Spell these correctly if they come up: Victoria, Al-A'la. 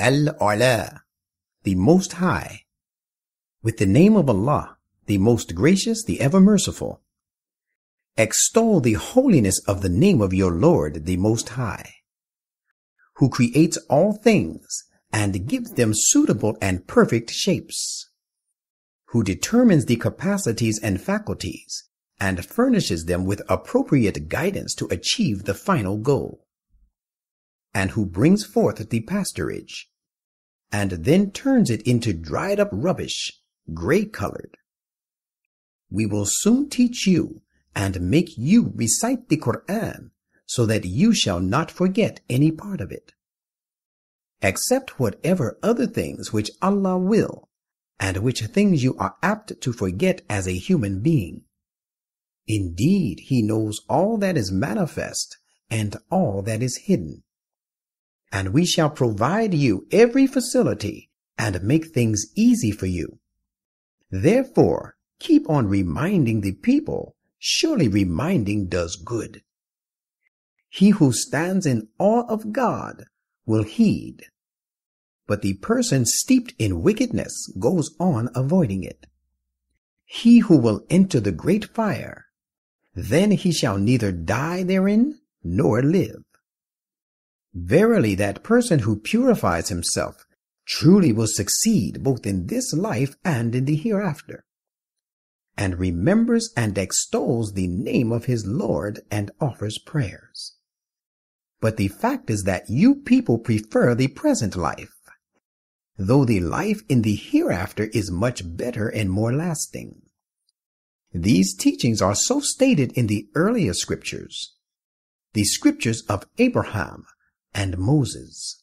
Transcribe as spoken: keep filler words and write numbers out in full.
Al-A'la, the Most High. With the name of Allah, the Most Gracious, the Ever Merciful. Extol the holiness of the name of your Lord, the Most High, who creates all things and gives them suitable and perfect shapes, who determines the capacities and faculties and furnishes them with appropriate guidance to achieve the final goal, and who brings forth the pasturage, and then turns it into dried-up rubbish, gray-colored. We will soon teach you and make you recite the Qur'an, so that you shall not forget any part of it, except whatever other things which Allah will, and which things you are apt to forget as a human being. Indeed, He knows all that is manifest and all that is hidden. And we shall provide you every facility and make things easy for you. Therefore, keep on reminding the people. Surely reminding does good. He who stands in awe of God will heed, but the person steeped in wickedness goes on avoiding it. He who will enter the great fire, then he shall neither die therein nor live. Verily, that person who purifies himself truly will succeed both in this life and in the hereafter, and remembers and extols the name of his Lord and offers prayers. But the fact is that you people prefer the present life, though the life in the hereafter is much better and more lasting. These teachings are so stated in the earlier scriptures, the scriptures of Abraham and Moses.